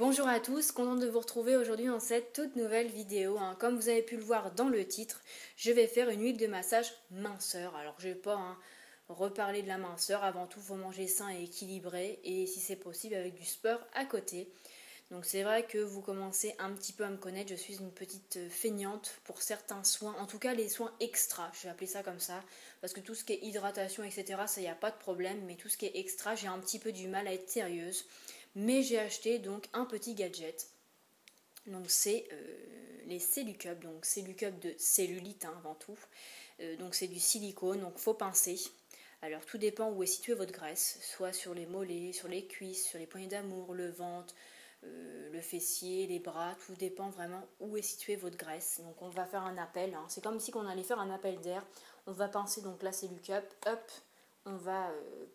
Bonjour à tous, contente de vous retrouver aujourd'hui dans cette toute nouvelle vidéo. Comme vous avez pu le voir dans le titre, je vais faire une huile de massage minceur. Alors je ne vais pas reparler de la minceur, avant tout il faut manger sain et équilibré et si c'est possible avec du sport à côté. Donc c'est vrai que vous commencez un petit peu à me connaître, je suis une petite feignante pour certains soins, en tout cas les soins extra, je vais appeler ça comme ça, parce que tout ce qui est hydratation etc, ça y a pas de problème, mais tout ce qui est extra, j'ai un petit peu du mal à être sérieuse. Mais j'ai acheté donc un petit gadget, donc c'est les CelluCup, donc CelluCup de cellulite avant tout, donc c'est du silicone, donc faut pincer. Alors tout dépend où est située votre graisse, soit sur les mollets, sur les cuisses, sur les poignées d'amour, le ventre, le fessier, les bras, tout dépend vraiment où est située votre graisse. Donc on va faire un appel, c'est comme si on allait faire un appel d'air, on va pincer donc la CelluCup, hop. On va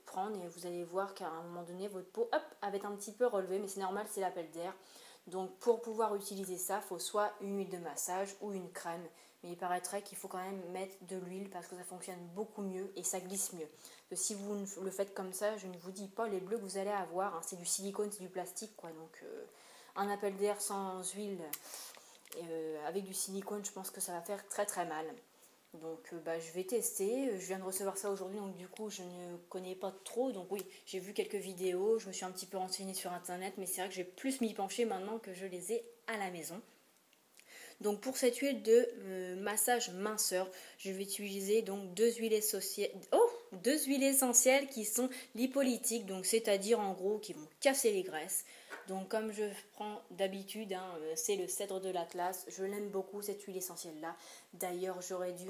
prendre et vous allez voir qu'à un moment donné votre peau hop, avait un petit peu relevé, mais c'est normal, c'est l'appel d'air. Donc pour pouvoir utiliser ça, il faut soit une huile de massage ou une crème, mais il paraîtrait qu'il faut quand même mettre de l'huile parce que ça fonctionne beaucoup mieux et ça glisse mieux. Que si vous le faites comme ça, je ne vous dis pas les bleus que vous allez avoir, c'est du silicone, c'est du plastique quoi. Donc un appel d'air sans huile avec du silicone, je pense que ça va faire très très mal. Donc je vais tester, je viens de recevoir ça aujourd'hui, donc du coup je ne connais pas trop, donc oui, j'ai vu quelques vidéos, je me suis un petit peu renseignée sur internet, mais c'est vrai que j'ai plus m'y pencher maintenant que je les ai à la maison. Donc pour cette huile de massage minceur, je vais utiliser donc deux huiles essentielles qui sont lipolytiques, donc c'est-à-dire en gros qui vont casser les graisses. Donc comme je prends d'habitude, c'est le cèdre de l'Atlas, je l'aime beaucoup cette huile essentielle là. D'ailleurs j'aurais dû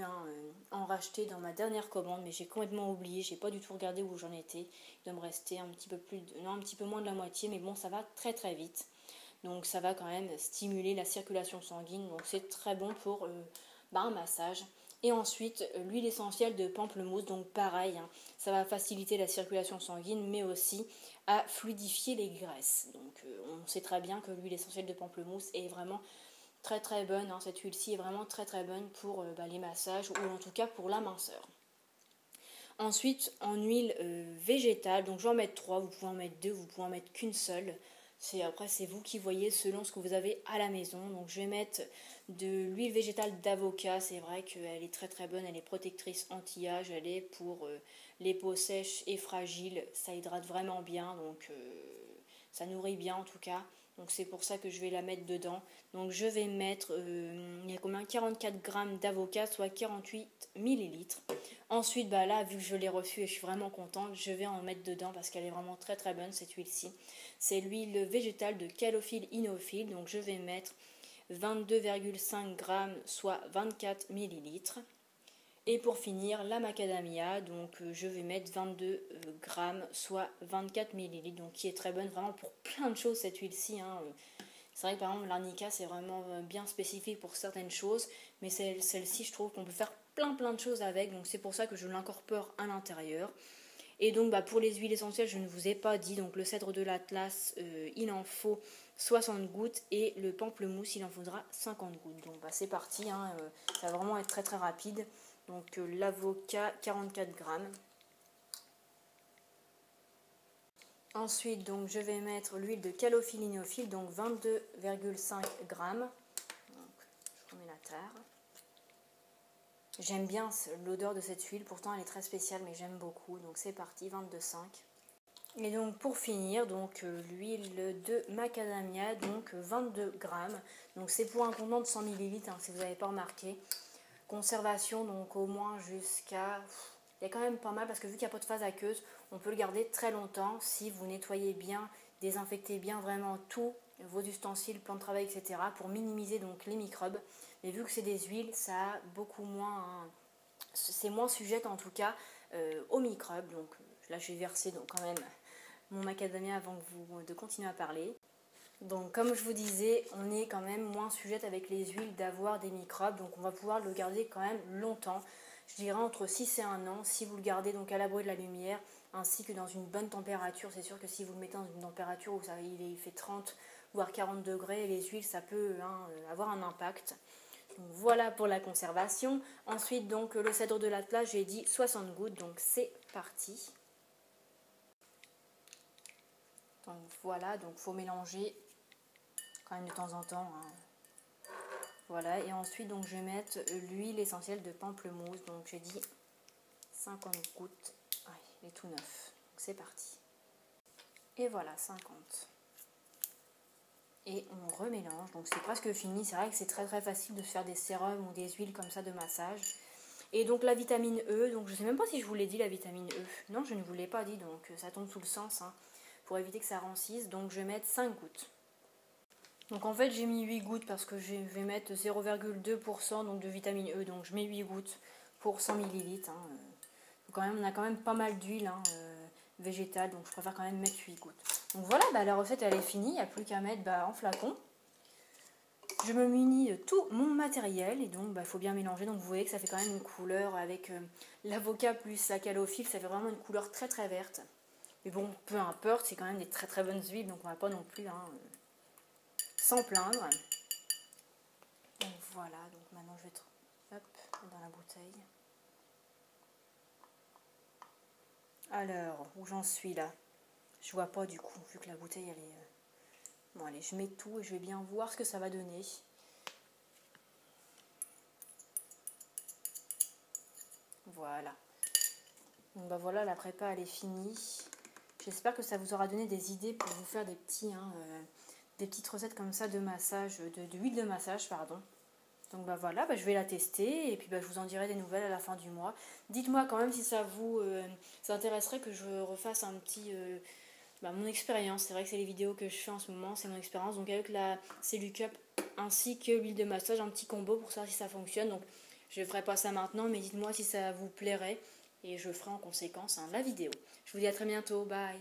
en racheter dans ma dernière commande, mais j'ai complètement oublié, j'ai pas du tout regardé où j'en étais. Il doit me rester un petit peu moins de la moitié, mais bon ça va très très vite. Donc ça va quand même stimuler la circulation sanguine, donc c'est très bon pour un massage. Et ensuite, l'huile essentielle de pamplemousse, donc pareil, ça va faciliter la circulation sanguine, mais aussi à fluidifier les graisses. Donc on sait très bien que l'huile essentielle de pamplemousse est vraiment très très bonne, cette huile-ci est vraiment très très bonne pour les massages, ou en tout cas pour la minceur. Ensuite, en huile végétale, donc je vais en mettre 3, vous pouvez en mettre 2, vous pouvez en mettre qu'une seule. Après c'est vous qui voyez selon ce que vous avez à la maison. Donc je vais mettre de l'huile végétale d'avocat, c'est vrai qu'elle est très très bonne, elle est protectrice anti-âge, elle est pour les peaux sèches et fragiles, ça hydrate vraiment bien, donc ça nourrit bien en tout cas, donc c'est pour ça que je vais la mettre dedans. Donc je vais mettre il y a combien, 44 grammes d'avocat, soit 48 ml. Ensuite là vu que je l'ai reçue et je suis vraiment contente, je vais en mettre dedans parce qu'elle est vraiment très très bonne cette huile-ci. C'est l'huile végétale de calophylle inophylle, donc je vais mettre 22,5 grammes, soit 24 ml. Et pour finir, la macadamia, donc je vais mettre 22 grammes, soit 24 ml, donc qui est très bonne vraiment pour plein de choses cette huile-ci. C'est vrai que par exemple l'arnica c'est vraiment bien spécifique pour certaines choses, mais celle-ci je trouve qu'on peut faire plein de choses avec, donc c'est pour ça que je l'incorpore à l'intérieur. Et donc pour les huiles essentielles je ne vous ai pas dit, donc le cèdre de l'Atlas il en faut 60 gouttes et le pamplemousse il en faudra 50 gouttes. Donc c'est parti, ça va vraiment être très très rapide. Donc l'avocat 44 grammes. Ensuite donc je vais mettre l'huile de calophylle inophylle, donc 22,5 grammes. Donc je remets la terre. J'aime bien l'odeur de cette huile, pourtant elle est très spéciale mais j'aime beaucoup. Donc c'est parti, 22,5. Et donc pour finir, donc l'huile de macadamia, donc 22 grammes. Donc c'est pour un contenant de 100 ml si vous n'avez pas remarqué. Conservation donc au moins jusqu'à... Il y a quand même pas mal parce que vu qu'il n'y a pas de phase aqueuse, on peut le garder très longtemps si vous nettoyez bien, désinfectez bien vraiment tout, vos ustensiles, plan de travail, etc. pour minimiser donc les microbes. Mais vu que c'est des huiles, ça a beaucoup moins, c'est moins sujette en tout cas aux microbes. Donc là je vais verser donc quand même mon macadamia avant de continuer à parler. Donc comme je vous disais, on est quand même moins sujette avec les huiles d'avoir des microbes, donc on va pouvoir le garder quand même longtemps. Je dirais entre 6 et 1 an, si vous le gardez donc à l'abri de la lumière, ainsi que dans une bonne température. C'est sûr que si vous le mettez dans une température où il fait 30 voire 40 degrés, les huiles ça peut avoir un impact. Donc voilà pour la conservation. Ensuite donc le cèdre de l'Atlas, j'ai dit 60 gouttes, donc c'est parti. Donc voilà, donc faut mélanger quand même de temps en temps. Hein. Voilà, et ensuite donc je vais mettre l'huile essentielle de pamplemousse. Donc j'ai dit 50 gouttes. Ouais, il est tout neuf. Donc c'est parti. Et voilà, 50. Et on remélange. Donc c'est presque fini. C'est vrai que c'est très facile de faire des sérums ou des huiles comme ça de massage. Et donc la vitamine E, donc je ne sais même pas si je vous l'ai dit la vitamine E. Non, je ne vous l'ai pas dit, donc ça tombe sous le sens, hein, pour éviter que ça rancisse. Donc je vais mettre 5 gouttes. Donc en fait j'ai mis 8 gouttes parce que je vais mettre 0,2% de vitamine E. Donc je mets 8 gouttes pour 100 ml. Hein. Quand même, on a quand même pas mal d'huile hein, végétale, donc je préfère quand même mettre 8 gouttes. Donc voilà, bah, la recette elle est finie, il n'y a plus qu'à mettre en flacon. Je me munis de tout mon matériel et donc il faut bien mélanger. Donc vous voyez que ça fait quand même une couleur avec l'avocat plus la calophylle, ça fait vraiment une couleur très verte. Mais bon, peu importe, c'est quand même des très bonnes huiles, donc on va pas non plus hein, s'en plaindre. Donc voilà, donc maintenant je vais être dans la bouteille. Alors, où j'en suis là? Je vois pas du coup, vu que la bouteille elle est... Bon allez, je mets tout et je vais bien voir ce que ça va donner. Voilà. Donc bah voilà, la prépa elle est finie. J'espère que ça vous aura donné des idées pour vous faire des petits, hein, des petites recettes comme ça de massage, d'huile de massage, pardon. Donc bah voilà, bah je vais la tester et puis bah je vous en dirai des nouvelles à la fin du mois. Dites-moi quand même si ça vous intéresserait que je refasse un petit... mon expérience, c'est vrai que c'est les vidéos que je fais en ce moment, c'est mon expérience, donc avec la CelluCup ainsi que l'huile de massage, un petit combo pour savoir si ça fonctionne. Donc je ne ferai pas ça maintenant, mais dites-moi si ça vous plairait et je ferai en conséquence hein, la vidéo. Je vous dis à très bientôt, bye.